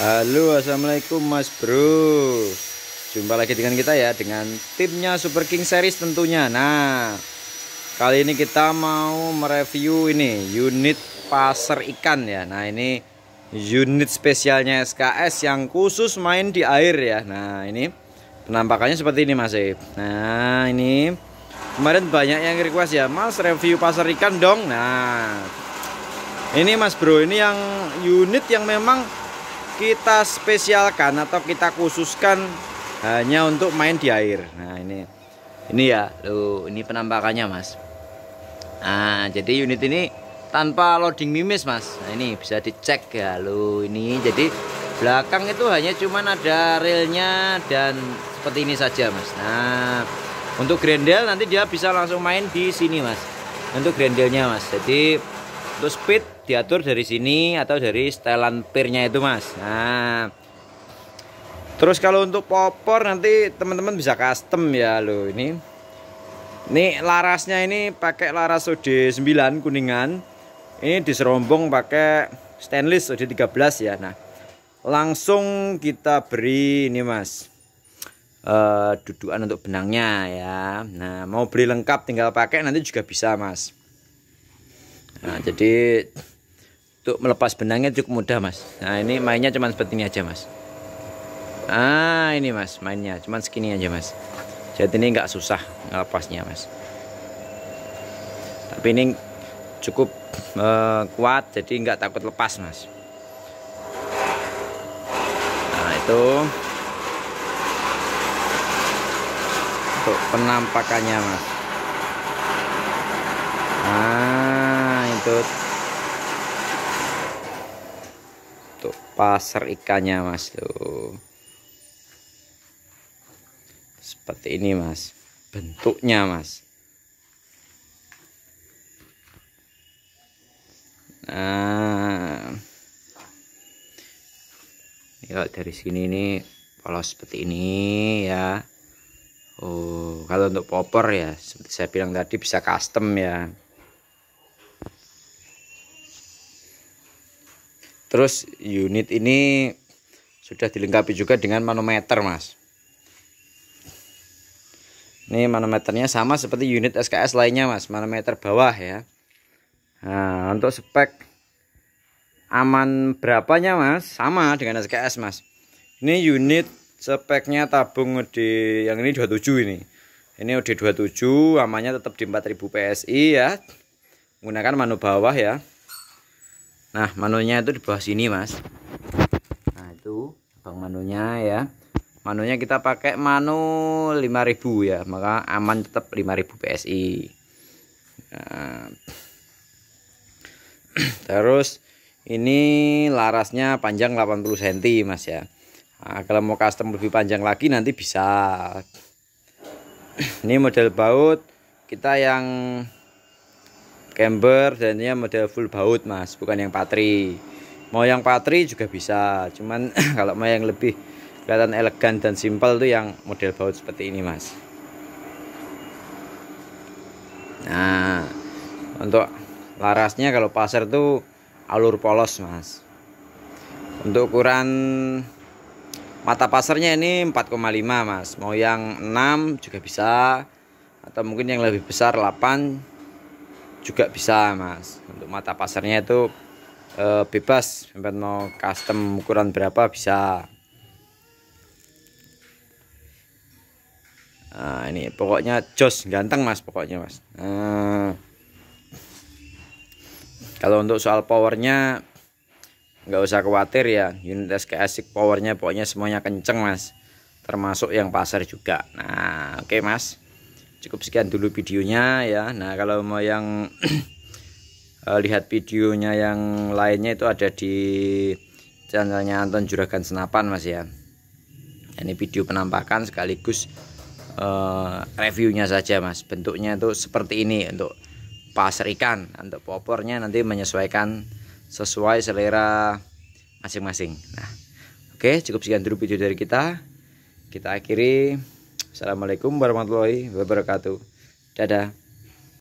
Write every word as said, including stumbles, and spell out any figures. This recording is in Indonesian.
Halo, assalamualaikum Mas Bro. Jumpa lagi dengan kita ya, dengan timnya Super King Series tentunya. Nah, kali ini kita mau mereview ini unit Paser Ikan ya. Nah, ini unit spesialnya S K S yang khusus main di air ya. Nah, ini penampakannya seperti ini Mas Ip. Nah, ini kemarin banyak yang request ya, Mas review Paser Ikan dong. Nah, ini Mas Bro, ini yang unit yang memang kita spesialkan atau kita khususkan hanya untuk main di air. Nah ini, ini ya, loh ini penampakannya Mas. Nah jadi unit ini tanpa loading mimis Mas. Nah ini bisa dicek ya, loh ini. Jadi belakang itu hanya cuman ada reelnya dan seperti ini saja Mas. Nah untuk grendel nanti dia bisa langsung main di sini Mas. Untuk grendelnya Mas. Jadi untuk speed diatur dari sini atau dari setelan pirnya itu Mas. Nah, terus kalau untuk popor nanti teman-teman bisa custom ya loh ini. Ini larasnya ini pakai laras O D sembilan kuningan. Ini diserombong pakai stainless O D tiga belas ya. Nah, langsung kita beri ini Mas. Uh, dudukan untuk benangnya ya. Nah, mau beli lengkap tinggal pakai nanti juga bisa Mas. Nah, jadi untuk melepas benangnya cukup mudah Mas. Nah, ini mainnya cuman seperti ini aja Mas. Ah, ini Mas, mainnya cuman segini aja Mas. Jadi ini nggak susah melepasnya Mas. Tapi ini cukup uh, kuat, jadi nggak takut lepas Mas. Nah, itu untuk penampakannya Mas. Nah, untuk Paser ikannya Mas tuh seperti ini Mas, bentuknya Mas. Nah ini kalau dari sini nih polos seperti ini ya. Oh kalau untuk popor ya seperti saya bilang tadi bisa custom ya. Terus unit ini sudah dilengkapi juga dengan manometer Mas. Ini manometernya sama seperti unit S K S lainnya Mas, manometer bawah ya. Nah, untuk spek aman berapanya Mas, sama dengan S K S Mas. Ini unit speknya tabung di yang ini dua puluh tujuh ini. Ini O D dua puluh tujuh, amannya tetap di empat ribu P S I ya. Menggunakan mano bawah ya. Nah, manunya itu di bawah sini Mas. Nah, itu abang manunya ya. Manunya kita pakai manu lima ribu ya, maka aman tetap lima ribu P S I. Nah. Terus ini larasnya panjang delapan puluh sentimeter Mas ya. Nah, kalau mau custom lebih panjang lagi nanti bisa. Ini model baut kita yang camber dan ini model full baut Mas, bukan yang patri. Mau yang patri juga bisa, cuman kalau mau yang lebih kelihatan elegan dan simpel tuh yang model baut seperti ini Mas. Nah untuk larasnya kalau Paser tuh alur polos Mas. Untuk ukuran mata Pasernya ini empat koma lima Mas, mau yang enam juga bisa atau mungkin yang lebih besar delapan juga bisa Mas. Untuk mata Pasernya itu e, bebas sampai mau custom ukuran berapa bisa. Nah, ini pokoknya jos ganteng Mas, pokoknya Mas. Nah, kalau untuk soal powernya nggak usah khawatir ya, unit S K S powernya pokoknya semuanya kenceng Mas, termasuk yang Paser juga. Nah oke okay, Mas, cukup sekian dulu videonya ya. Nah kalau mau yang lihat videonya yang lainnya itu ada di channelnya Anton Juragan Senapan Mas ya. Ini video penampakan sekaligus uh, reviewnya saja Mas. Bentuknya itu seperti ini untuk Paser ikan. Untuk popornya nanti menyesuaikan sesuai selera masing-masing. Nah oke, cukup sekian dulu video dari kita. Kita akhiri. Assalamualaikum warahmatullahi wabarakatuh. Dadah.